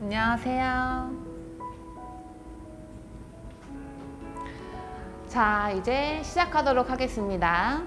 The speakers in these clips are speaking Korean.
안녕하세요. 자, 이제 시작하도록 하겠습니다.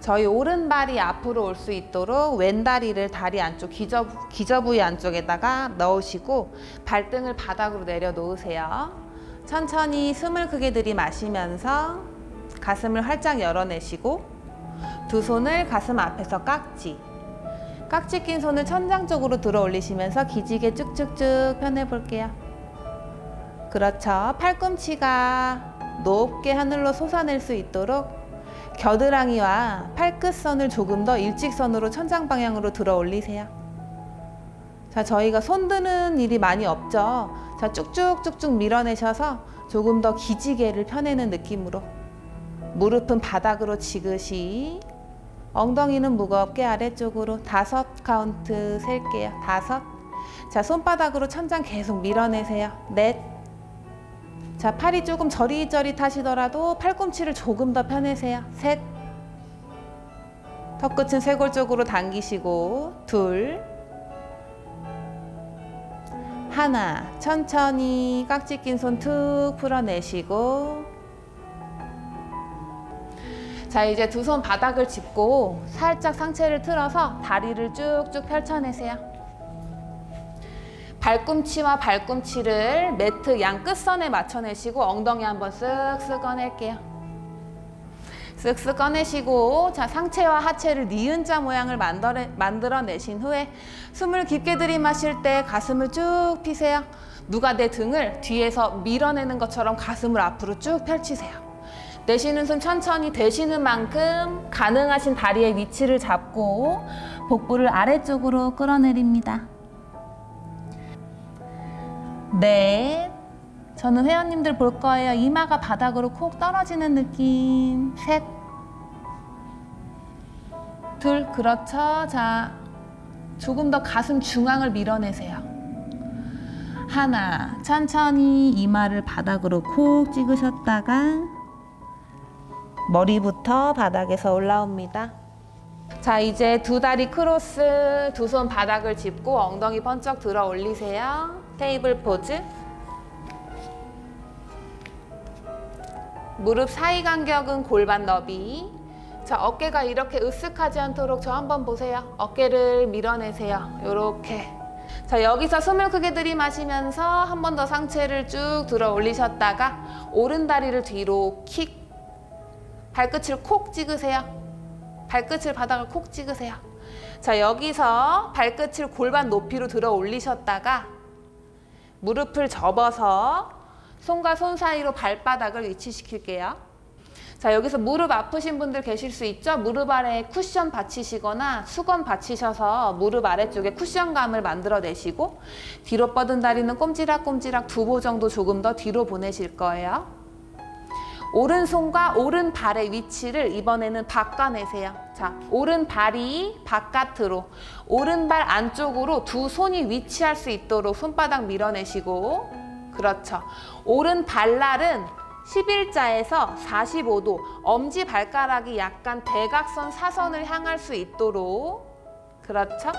저희 오른발이 앞으로 올 수 있도록 왼다리를 다리 안쪽, 기저 부위 안쪽에다가 넣으시고 발등을 바닥으로 내려놓으세요. 천천히 숨을 크게 들이마시면서 가슴을 활짝 열어내시고 두 손을 가슴 앞에서 깍지 낀 손을 천장 쪽으로 들어 올리시면서 기지개 쭉쭉쭉 펴내볼게요. 그렇죠. 팔꿈치가 높게 하늘로 솟아낼 수 있도록 겨드랑이와 팔끝선을 조금 더 일직선으로 천장 방향으로 들어 올리세요. 자, 저희가 손 드는 일이 많이 없죠. 자, 쭉쭉쭉쭉 밀어내셔서 조금 더 기지개를 펴내는 느낌으로 무릎은 바닥으로 지그시, 엉덩이는 무겁게 아래쪽으로 5 카운트 셀게요. 5. 자, 손바닥으로 천장 계속 밀어내세요. 4. 자, 팔이 조금 저릿저릿하시더라도 팔꿈치를 조금 더 펴내세요. 3. 턱끝은 쇄골 쪽으로 당기시고 2. 1. 천천히 깍지 낀 손 툭 풀어내시고, 자, 이제 두 손 바닥을 짚고 살짝 상체를 틀어서 다리를 쭉쭉 펼쳐내세요. 발꿈치와 발꿈치를 매트 양 끝선에 맞춰내시고 엉덩이 한번 쓱쓱 꺼낼게요. 쓱쓱 꺼내시고, 자, 상체와 하체를 니은자 모양을 만들어내신 후에 숨을 깊게 들이마실 때 가슴을 쭉 펴세요. 누가 내 등을 뒤에서 밀어내는 것처럼 가슴을 앞으로 쭉 펼치세요. 내쉬는 숨 천천히 되시는 만큼 가능하신 다리의 위치를 잡고 복부를 아래쪽으로 끌어내립니다. 4. 저는 회원님들 볼 거예요. 이마가 바닥으로 콕 떨어지는 느낌. 5. 2. 그렇죠. 자, 조금 더 가슴 중앙을 밀어내세요. 1. 천천히 이마를 바닥으로 콕 찍으셨다가 머리부터 바닥에서 올라옵니다. 자, 이제 두 다리 크로스, 두 손 바닥을 짚고 엉덩이 번쩍 들어 올리세요. 테이블 포즈. 무릎 사이 간격은 골반 너비. 자, 어깨가 이렇게 으쓱하지 않도록 저 한번 보세요. 어깨를 밀어내세요. 요렇게. 자, 여기서 숨을 크게 들이마시면서 한 번 더 상체를 쭉 들어 올리셨다가 오른 다리를 뒤로 킥. 발끝을 콕 찍으세요. 발끝을 바닥을 콕 찍으세요. 자, 여기서 발끝을 골반 높이로 들어 올리셨다가 무릎을 접어서 손과 손 사이로 발바닥을 위치시킬게요. 자, 여기서 무릎 아프신 분들 계실 수 있죠? 무릎 아래에 쿠션 받치시거나 수건 받치셔서 무릎 아래쪽에 쿠션감을 만들어내시고 뒤로 뻗은 다리는 꼼지락꼼지락 2보 정도 조금 더 뒤로 보내실 거예요. 오른손과 오른발의 위치를 이번에는 바꿔내세요. 자, 오른발이 바깥으로, 오른발 안쪽으로 두 손이 위치할 수 있도록 손바닥 밀어내시고, 그렇죠. 오른발날은 11자에서 45도, 엄지발가락이 약간 대각선 사선을 향할 수 있도록, 그렇죠.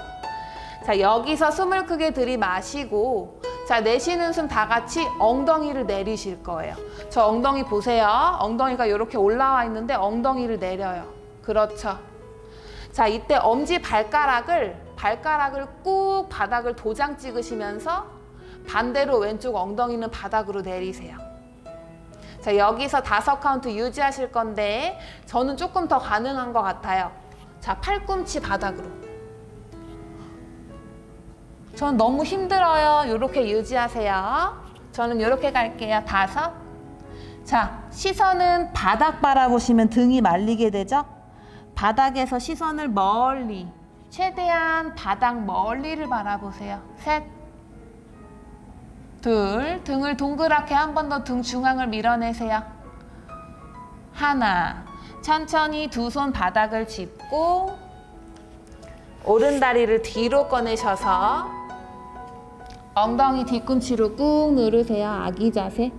자, 여기서 숨을 크게 들이마시고, 자, 내쉬는 숨 다 같이 엉덩이를 내리실 거예요. 저 엉덩이 보세요. 엉덩이가 이렇게 올라와 있는데 엉덩이를 내려요. 그렇죠. 자, 이때 엄지 발가락을 꾹 바닥을 도장 찍으시면서 반대로 왼쪽 엉덩이는 바닥으로 내리세요. 자, 여기서 5 카운트 유지하실 건데 저는 조금 더 가능한 것 같아요. 자, 팔꿈치 바닥으로. 전 너무 힘들어요. 이렇게 유지하세요. 저는 이렇게 갈게요. 5. 자, 시선은 바닥 바라보시면 등이 말리게 되죠? 바닥에서 시선을 멀리, 최대한 바닥 멀리를 바라보세요. 2. 등을 동그랗게 한 번 더 등 중앙을 밀어내세요. 1. 천천히 두 손 바닥을 짚고 오른 다리를 뒤로 꺼내셔서 엉덩이 뒤꿈치로 꾹 누르세요. 아기 자세.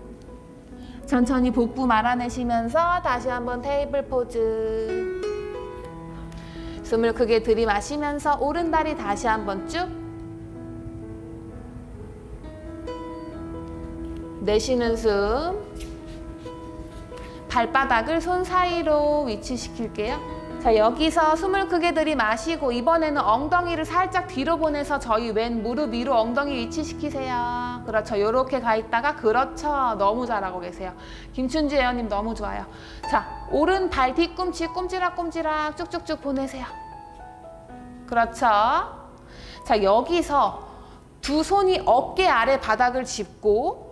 천천히 복부 말아내시면서 다시 한번 테이블 포즈. 숨을 크게 들이마시면서 오른 다리 다시 한번 쭉. 내쉬는 숨, 발바닥을 손 사이로 위치시킬게요. 자, 여기서 숨을 크게 들이마시고 이번에는 엉덩이를 살짝 뒤로 보내서 저희 왼 무릎 위로 엉덩이 위치시키세요. 그렇죠. 요렇게 가 있다가 그렇죠. 너무 잘하고 계세요. 김춘주 회원님 너무 좋아요. 자, 오른 발 뒤꿈치 꼼지락꼼지락 쭉쭉쭉 보내세요. 그렇죠. 자, 여기서 두 손이 어깨 아래 바닥을 짚고,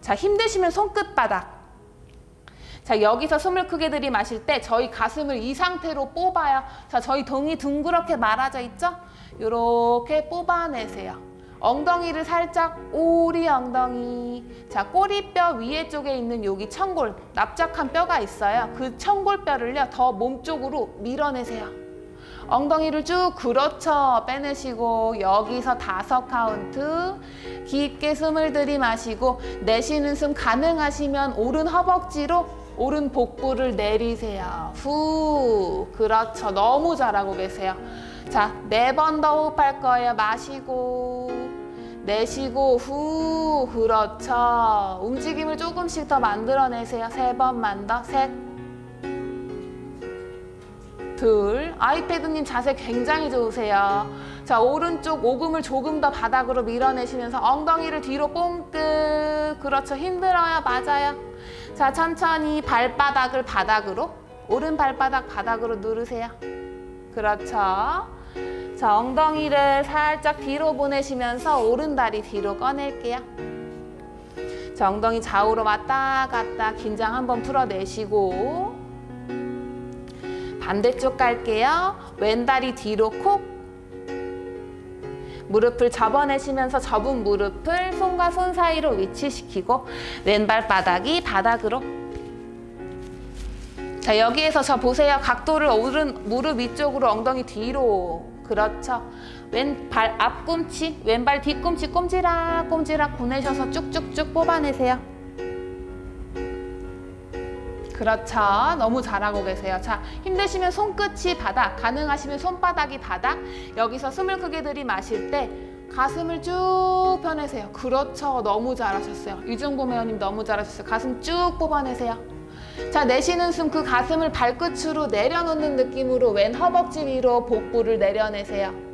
자, 힘드시면 손끝바닥. 자, 여기서 숨을 크게 들이마실 때 저희 가슴을 이 상태로 뽑아요. 자, 저희 등이 둥그렇게 말아져 있죠? 요렇게 뽑아내세요. 엉덩이를 살짝 오리 엉덩이. 자, 꼬리뼈 위에 쪽에 있는 여기 청골, 납작한 뼈가 있어요. 그 청골뼈를요, 더 몸쪽으로 밀어내세요. 엉덩이를 쭉 그렇죠. 빼내시고 여기서 5 카운트 깊게 숨을 들이마시고 내쉬는 숨 가능하시면 오른 허벅지로 오른 복부를 내리세요. 후, 그렇죠. 너무 잘하고 계세요. 자, 4번 더 호흡할 거예요. 마시고, 내쉬고, 후, 그렇죠. 움직임을 조금씩 더 만들어내세요. 3번만 더, 3, 2, 아이패드님 자세 굉장히 좋으세요. 자, 오른쪽 오금을 조금 더 바닥으로 밀어내시면서 엉덩이를 뒤로 뽕끗. 그렇죠. 힘들어요. 맞아요. 자, 천천히 발바닥을 바닥으로, 오른 발바닥 바닥으로 누르세요. 그렇죠. 자, 엉덩이를 살짝 뒤로 보내시면서 오른 다리 뒤로 꺼낼게요. 자, 엉덩이 좌우로 왔다 갔다 긴장 한번 풀어내시고 반대쪽 갈게요. 왼 다리 뒤로 콕. 무릎을 접어내시면서 접은 무릎을 손과 손 사이로 위치시키고 왼발 바닥이 바닥으로. 자, 여기에서 저 보세요. 각도를 오른 무릎 위쪽으로 엉덩이 뒤로. 그렇죠. 왼발 앞꿈치, 왼발 뒤꿈치 꼼지락 꼼지락 보내셔서 쭉쭉쭉 뽑아내세요. 그렇죠. 너무 잘하고 계세요. 자, 힘드시면 손끝이 바닥, 가능하시면 손바닥이 바닥. 여기서 숨을 크게 들이마실 때 가슴을 쭉 펴내세요. 그렇죠. 너무 잘하셨어요. 유정범 회원님 너무 잘하셨어요. 가슴 쭉 뽑아내세요. 자, 내쉬는 숨 그 가슴을 발끝으로 내려놓는 느낌으로 왼 허벅지 위로 복부를 내려내세요.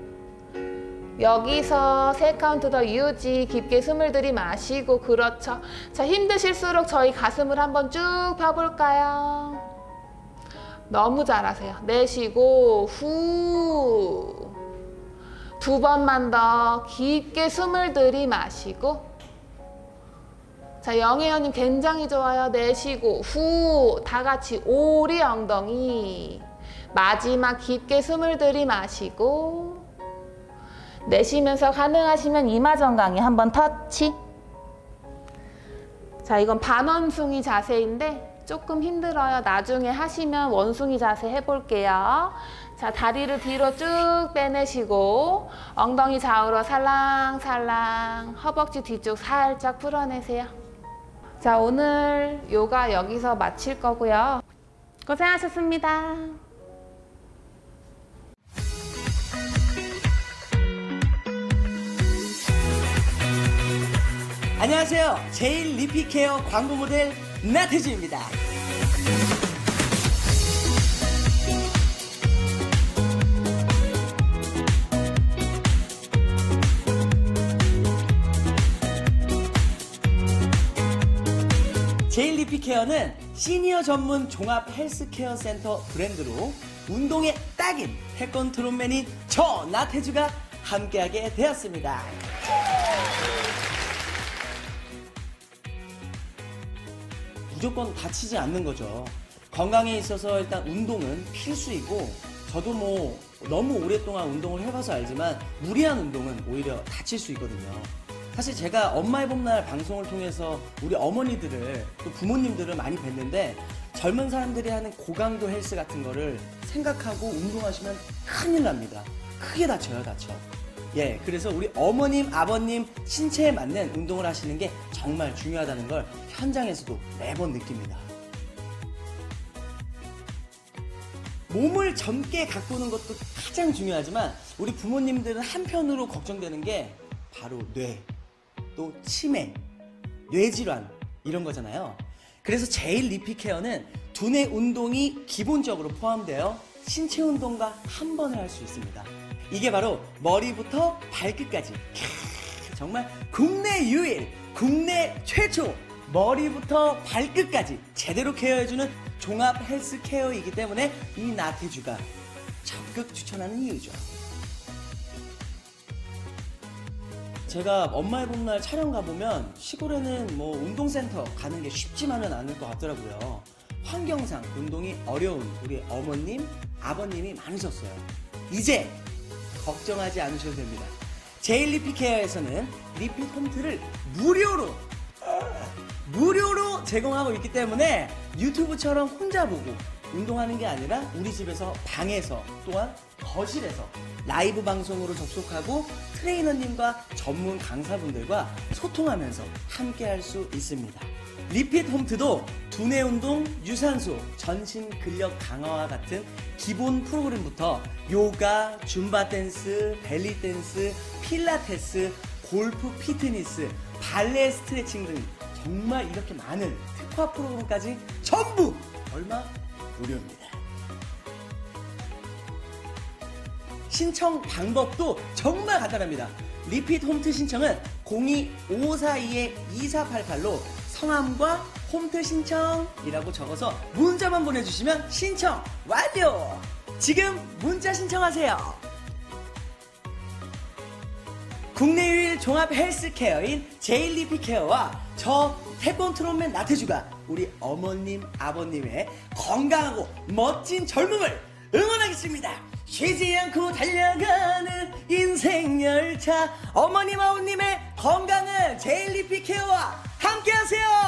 여기서 3 카운트 더 유지, 깊게 숨을 들이마시고, 그렇죠. 자, 힘드실수록 저희 가슴을 한번 쭉 펴볼까요? 너무 잘하세요. 내쉬고, 후. 2번만 더 깊게 숨을 들이마시고. 자, 영혜연님 굉장히 좋아요. 내쉬고, 후. 다 같이 오리 엉덩이. 마지막 깊게 숨을 들이마시고. 내쉬면서 가능하시면 이마 정강이 한번 터치. 자, 이건 반원숭이 자세인데 조금 힘들어요. 나중에 하시면 원숭이 자세 해볼게요. 자, 다리를 뒤로 쭉 빼내시고 엉덩이 좌우로 살랑살랑 허벅지 뒤쪽 살짝 풀어내세요. 자, 오늘 요가 여기서 마칠 거고요. 고생하셨습니다. 안녕하세요. 제일 리피케어 광고 모델 나태주입니다. 제일 리피케어는 시니어 전문 종합 헬스케어 센터 브랜드로 운동에 딱인 태권 트롯맨인 저 나태주가 함께하게 되었습니다. 무조건 다치지 않는 거죠. 건강에 있어서 일단 운동은 필수이고, 저도 뭐 너무 오랫동안 운동을 해봐서 알지만 무리한 운동은 오히려 다칠 수 있거든요. 사실 제가 엄마의 봄날 방송을 통해서 우리 어머니들을 또 부모님들을 많이 뵀는데, 젊은 사람들이 하는 고강도 헬스 같은 거를 생각하고 운동하시면 큰일 납니다. 크게 다쳐요, 다쳐. 예, 그래서 우리 어머님, 아버님 신체에 맞는 운동을 하시는 게 정말 중요하다는 걸 현장에서도 매번 느낍니다. 몸을 젊게 가꾸는 것도 가장 중요하지만 우리 부모님들은 한편으로 걱정되는 게 바로 뇌, 또 치매, 뇌질환 이런 거잖아요. 그래서 제일 리피케어는 두뇌 운동이 기본적으로 포함되어 신체 운동과 한 번을 할 수 있습니다. 이게 바로 머리부터 발끝까지 정말 국내 유일, 국내 최초 머리부터 발끝까지 제대로 케어해주는 종합 헬스케어이기 때문에 이 나태주가 적극 추천하는 이유죠. 제가 엄마의 봄날 촬영 가보면 시골에는 뭐 운동센터 가는 게 쉽지만은 않을 것 같더라고요. 환경상 운동이 어려운 우리 어머님, 아버님이 많으셨어요. 이제 걱정하지 않으셔도 됩니다. 제일 리피케어에서는 리핏 홈트를 무료로 제공하고 있기 때문에 유튜브처럼 혼자 보고 운동하는 게 아니라 우리 집에서 방에서 또한 거실에서 라이브 방송으로 접속하고 트레이너님과 전문 강사분들과 소통하면서 함께 할 수 있습니다. 리핏 홈트도 두뇌 운동, 유산소, 전신 근력 강화와 같은 기본 프로그램부터 요가, 줌바 댄스, 벨리 댄스, 필라테스, 골프 피트니스, 발레 스트레칭 등 정말 이렇게 많은 특화 프로그램까지 전부 얼마? 무료입니다. 신청 방법도 정말 간단합니다. 리핏 홈트 신청은 02-542-2488로 성함과 홈트 신청이라고 적어서 문자만 보내주시면 신청 완료! 지금 문자 신청하세요. 국내 유일 종합 헬스케어인 제일 리피케어와 저 태권 트롯맨 나태주가 우리 어머님, 아버님의 건강하고 멋진 젊음을 응원하겠습니다. 쉬지 않고 달려가는 인생열차, 어머님, 아버님의 건강을 제일 리피케어와 함께하세요.